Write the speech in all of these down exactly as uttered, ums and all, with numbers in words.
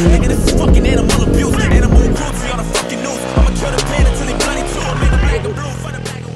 And this is fucking animal abuse. Animal cruelty on the fucking news. I'ma kill the planet till he bloody too. I'll make him black and blue for the back of it.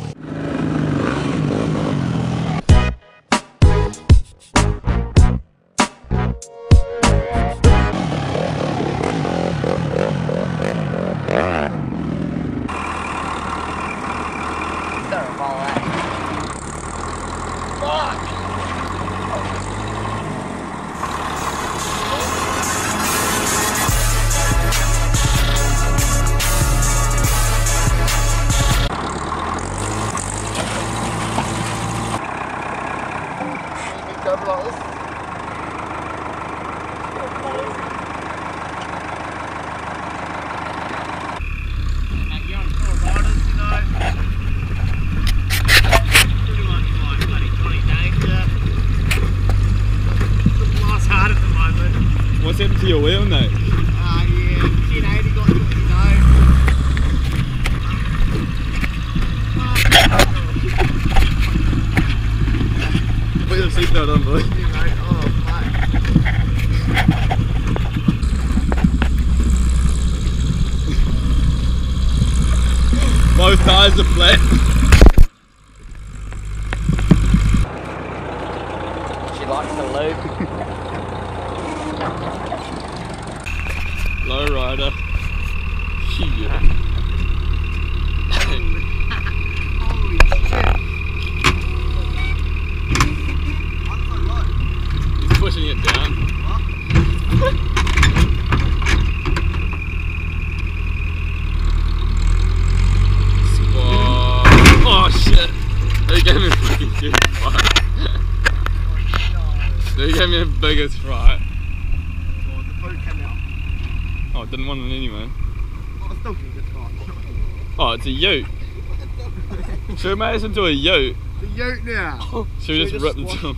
What's happened to your wheel now? Ah, uh, yeah, ten eighty got to his nose. Put your seatbelt on, boy. Oh, fuck. Both tires are flat. She likes the lube. Low rider. Shit. Holy shit. Why so low? He's pushing it down. Squad. Oh shit. They gave me a fucking huge fright. They gave me the biggest fright. Oh, I didn't want it anyway. Oh, it's a ute. Should we make this into a ute? It's a ute now. Oh, should we just, just rip the top?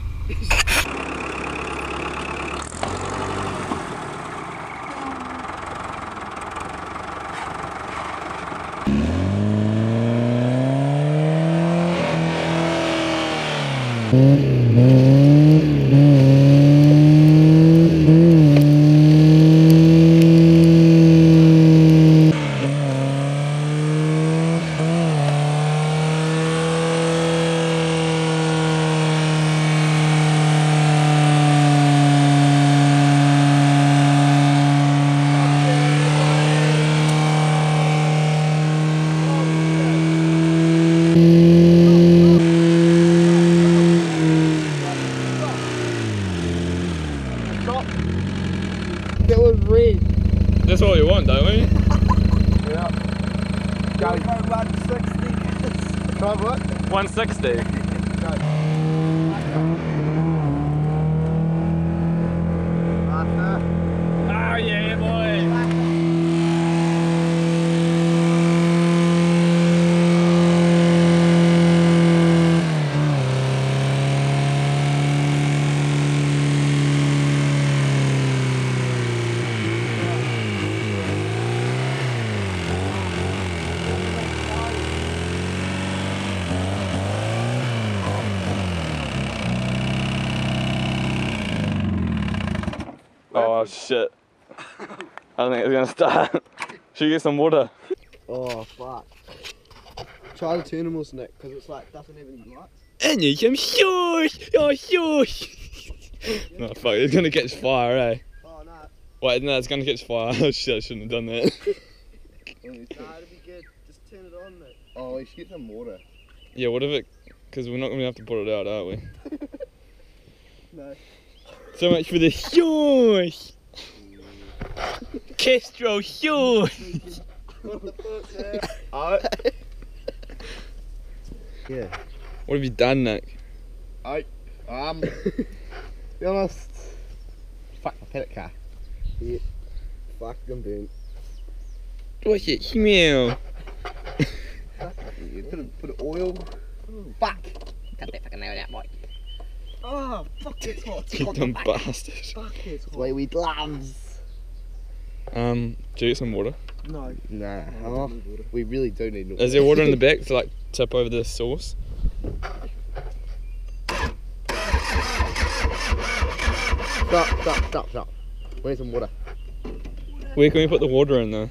That was red. That's all you want, don't we? Yeah. Go. Go one sixty. Try what? one sixty. Oh yeah, boy. Oh shit. I don't think it's gonna start. Should we get some water? Oh fuck. Try the terminals, Nick, because it's like doesn't have any lights. And you can shush! Oh shush! No fuck, it's gonna catch fire, eh? Oh no. Wait, no, it's gonna catch fire. Oh shit, I shouldn't have done that. Nah, it'll be good. Just turn it on, Nick. Oh, we should get some water. Yeah, what if it, because we're not gonna have to put it out, are we? No. So much for the shush! Kestrel shush! What the fuck, oh. Yeah. What have you done, Nick? I. Um. To be honest. Fuck my pellet car. Yeah. Fuck, I'm burnt. What's it smell? You could have put oil. Ooh. Fuck! Cut that fucking nail out, Mike. Oh, fuck, it's hot. You dumb bastard. Fuck, it's hot. Way we gloves. Um, do you get some water? No. Nah. No, we, water. we really do need water. Is there water in the back to like tip over the sauce? Stop, stop, stop, stop. We need some water. Where can we put the water in though?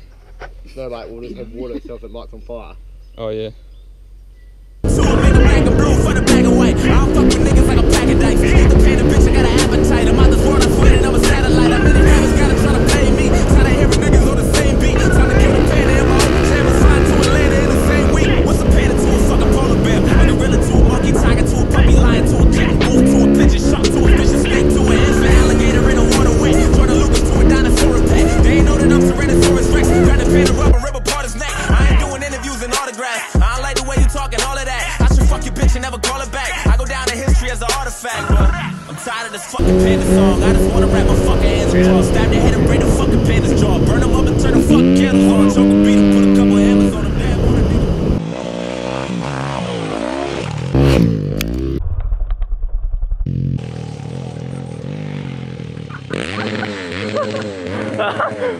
No, like we'll just have water itself that lights on fire. Oh yeah. So I made a bag of brew for the bag of white. I don't fuck with niggas like a pack of dice. Need to pay the bitch, I got an appetite. I'm out this world, I quit it, I'm a satellite. I many niggas gotta try to pay me. Tired of hearing niggas on the same beat. Time to give the pay to him. I hope the channel signed to Atlanta in the same week. What's a painter to a fucking polar bear? A gorilla to a monkey, tiger to a puppy, lion to a cat, wolf to a pigeon, shark to a fish, a snake to an ant, an alligator in a waterway. Jordan Lucas to a dinosaur and pet. They ain't know that I'm Tyrannosaurus Rex. Trying to pay the rubber, rip apart his neck. I ain't doing interviews and autographs. I don't like the way you talk and all of that. I should fuck your bitch and never call her back. I go down in history as an artifact, but I'm tired of this fucking panda song. I just wanna wrap my fucking hands and jaw, stab your head and break the fucking panda's jaw, burn them up and turn the fucking candles on. Choke a beat and put a couple hammers on a man.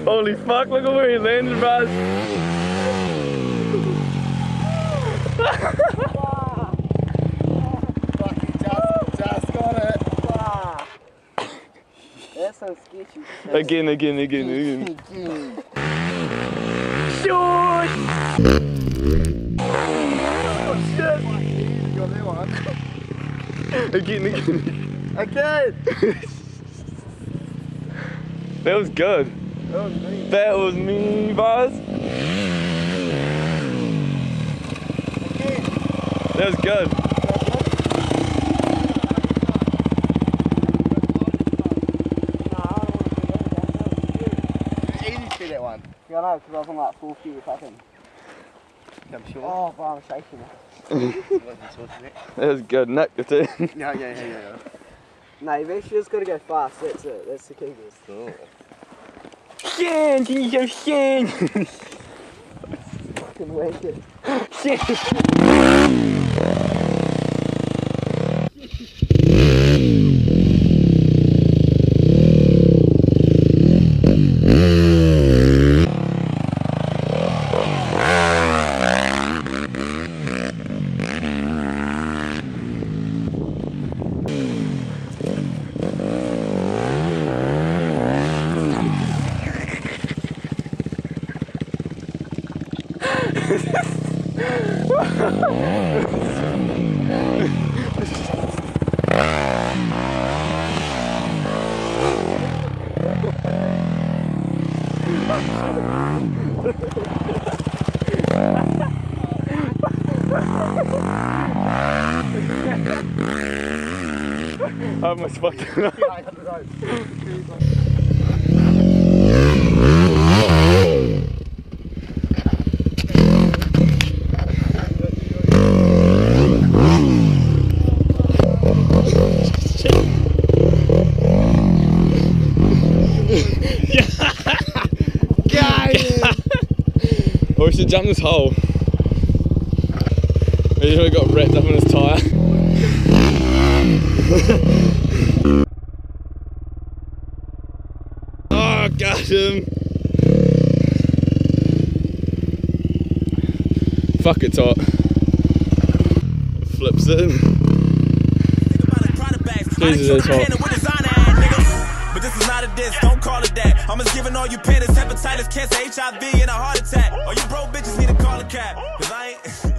Holy fuck, look at where he landed, bro. Fucking just, just got it. That's some sketchy shit. Again, again, again, again. Shoot! Oh shit! You got that one? Again, again. Again! That was good. That was me. That was me, boss. Okay. That was good. That was easy to do that one. Yeah, I know, because I was on like four feet of fucking. I'm sure. Oh, but I'm shaking. That was good, Nick. Yeah, yeah, yeah, yeah. yeah. No, you've actually just got to go fast, that's it, that's the key to this. Cool. Shin! Can you go shin? Fucking wake it. Shin! I almost fucked it up. Or we should jump this hole. He usually got wrapped up in his tyre. Oh, got him! Fuck, it's hot. Flips it in. Jesus, it's hot. This is not a diss, don't call it that. I'm just giving all you pandas hepatitis, cancer, H I V, and a heart attack. All you broke bitches need to call a cab, cause I ain't...